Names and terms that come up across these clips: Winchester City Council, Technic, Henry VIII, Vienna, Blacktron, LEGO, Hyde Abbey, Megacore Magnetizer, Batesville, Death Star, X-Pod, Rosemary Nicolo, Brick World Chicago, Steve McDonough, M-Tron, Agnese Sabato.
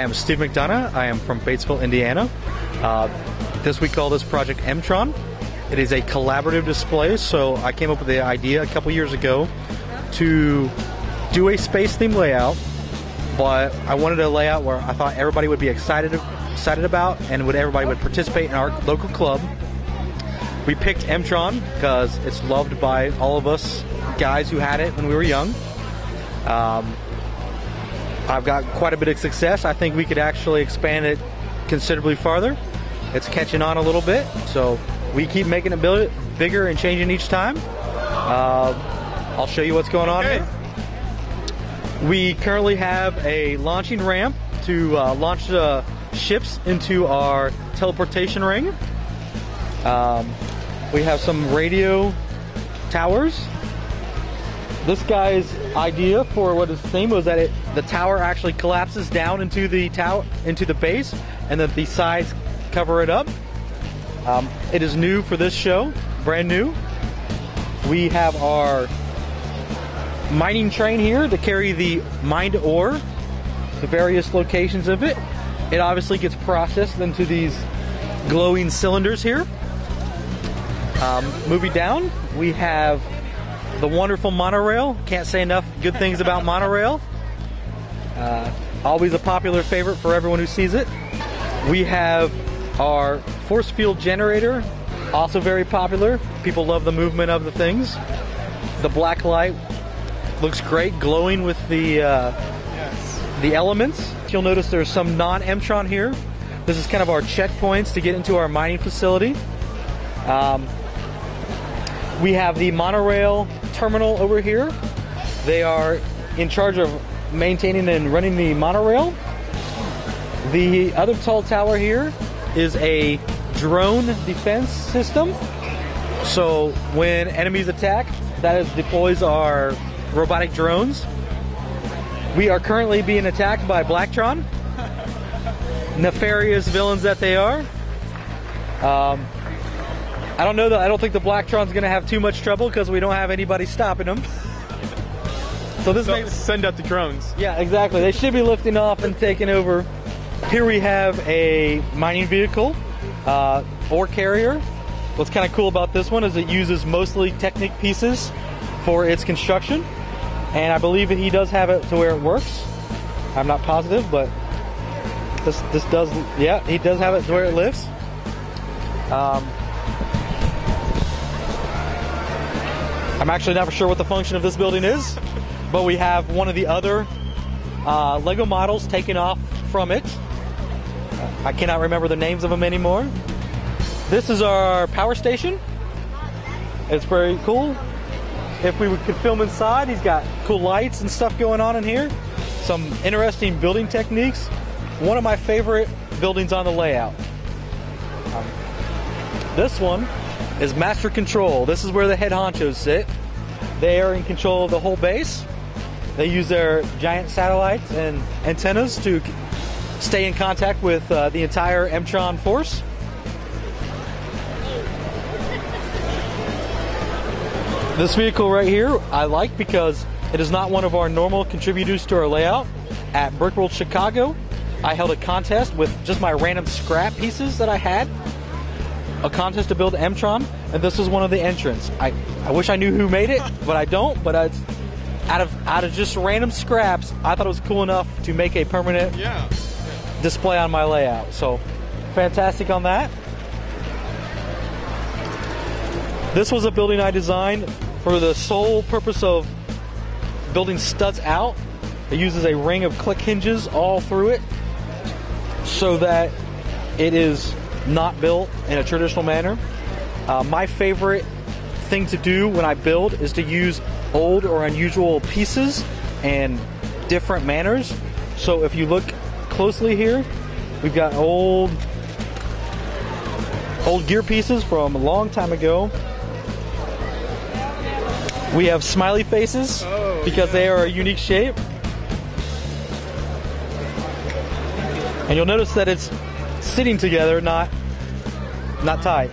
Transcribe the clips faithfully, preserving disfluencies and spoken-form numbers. I am Steve McDonough. I am from Batesville, Indiana. Uh, this we call this project M-Tron. It is a collaborative display, so I came up with the idea a couple years ago to do a space theme layout, but I wanted a layout where I thought everybody would be excited excited about and would everybody would participate in our local club. We picked M-Tron because it's loved by all of us guys who had it when we were young. Um, I've got quite a bit of success. I think we could actually expand it considerably farther. It's catching on a little bit, so we keep making it bigger and changing each time. Uh, I'll show you what's going on here. We currently have a launching ramp to uh, launch the ships into our teleportation ring. Um, we have some radio towers. This guy's idea for what his theme was that it, the tower actually collapses down into the tower, into the base, and that the sides cover it up. Um, it is new for this show, brand new. We have our mining train here to carry the mined ore, the various locations of it. It obviously gets processed into these glowing cylinders here. Um, moving down, we have the wonderful monorail. Can't say enough good things about monorail. Uh, always a popular favorite for everyone who sees it. We have our force field generator, also very popular. People love the movement of the things. The black light looks great, glowing with the uh, yes. the elements. You'll notice there's some non-M-Tron here. This is kind of our checkpoints to get into our mining facility. Um, we have the monorail terminal over here. They are in charge of maintaining and running the monorail. The other tall tower here is a drone defense system. So when enemies attack, that is deploys our robotic drones. We are currently being attacked by Blacktron. Nefarious villains that they are. Um, I don't know that I don't think the Blacktron's gonna have too much trouble because we don't have anybody stopping them. So this so makes send out the drones. Yeah, exactly. They should be lifting off and taking over. Here we have a mining vehicle, uh, ore carrier. What's kind of cool about this one is it uses mostly Technic pieces for its construction, and I believe that he does have it to where it works. I'm not positive, but this this does. Yeah, he does have it to where it lives. Um, I'm actually not sure what the function of this building is, but we have one of the other uh, LEGO models taken off from it. I cannot remember the names of them anymore. This is our power station. It's very cool. If we could film inside, he's got cool lights and stuff going on in here. Some interesting building techniques. One of my favorite buildings on the layout. Um, this one is master control. This is where the head honchos sit. They are in control of the whole base. They use their giant satellites and antennas to stay in contact with uh, the entire M-Tron force. This vehicle right here I like because it is not one of our normal contributors to our layout. At Brick World Chicago, I held a contest with just my random scrap pieces that I had. A contest to build M-Tron, and this is one of the entrants. I, I wish I knew who made it, but I don't. But I, out of out of just random scraps, I thought it was cool enough to make a permanent yeah. display on my layout. So, fantastic on that. This was a building I designed for the sole purpose of building studs out. It uses a ring of click hinges all through it, so that it is not built in a traditional manner. Uh, my favorite thing to do when I build is to use old or unusual pieces and different manners. So if you look closely here, we've got old old gear pieces from a long time ago. We have smiley faces oh, because yeah. they are a unique shape. And you'll notice that it's sitting together, not not tight.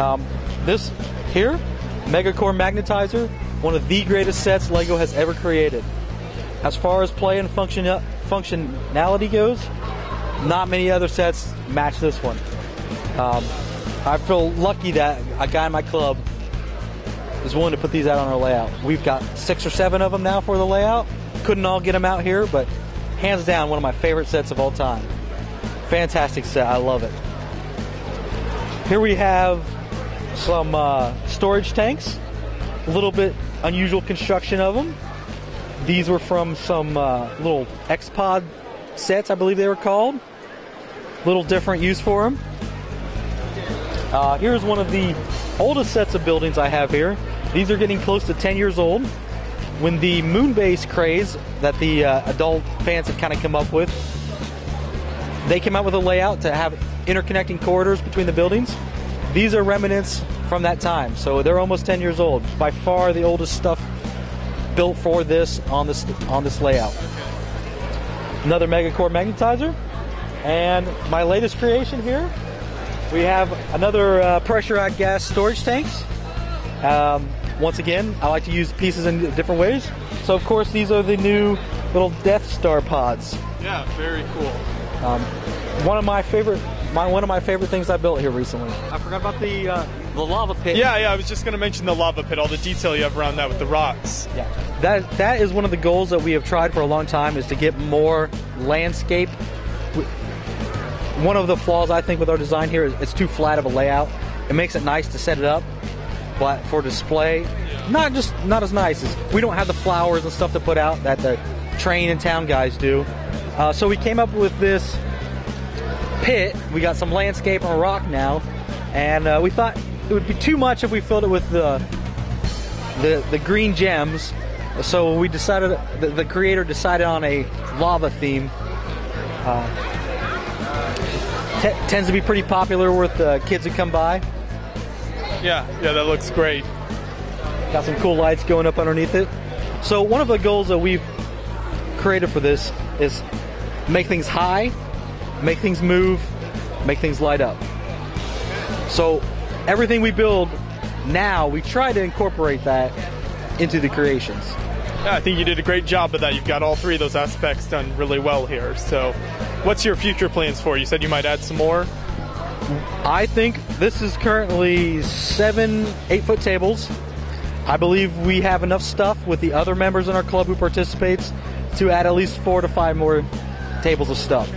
Um, this here, Megacore Magnetizer, one of the greatest sets LEGO has ever created. As far as play and function functionality goes, not many other sets match this one. Um, I feel lucky that a guy in my club is willing to put these out on our layout. We've got six or seven of them now for the layout. Couldn't all get them out here, but hands down, one of my favorite sets of all time. Fantastic set. I love it. Here we have some uh, storage tanks. A little bit unusual construction of them. These were from some uh, little X-Pod sets, I believe they were called. Little different use for them. Uh, here's one of the oldest sets of buildings I have here. These are getting close to ten years old. When the moon base craze that the uh, adult fans have kind of come up with, they came out with a layout to have interconnecting corridors between the buildings. These are remnants from that time, so they're almost ten years old. By far the oldest stuff built for this on this on this layout. Another Megacore Magnetizer, and my latest creation here, we have another uh, pressurized gas storage tanks. Um, Once again, I like to use pieces in different ways. So, of course, these are the new little Death Star pods. Yeah, very cool. Um, one of my favorite, my one of my favorite things I built here recently. I forgot about the uh, the lava pit. Yeah, yeah. I was just going to mention the lava pit. All the detail you have around that with the rocks. Yeah, that that is one of the goals that we have tried for a long time, is to get more landscape. One of the flaws I think with our design here is it's too flat of a layout. It makes it nice to set it up, but for display, not just not as nice as we don't have the flowers and stuff to put out that the train and town guys do. Uh, so we came up with this pit. We got some landscape on a rock now, and uh, we thought it would be too much if we filled it with the the, the green gems. So we decided, the, the creator decided on a lava theme. Uh, t- tends to be pretty popular with uh, kids who come by. Yeah, yeah, that looks great. Got some cool lights going up underneath it. So one of the goals that we've created for this is make things high, make things move, make things light up. So everything we build now, we try to incorporate that into the creations. Yeah, I think you did a great job of that. You've got all three of those aspects done really well here. So what's your future plans for? You said you might add some more? I think this is currently seven eight-foot tables. I believe we have enough stuff with the other members in our club who participates to add at least four to five more tables of stuff.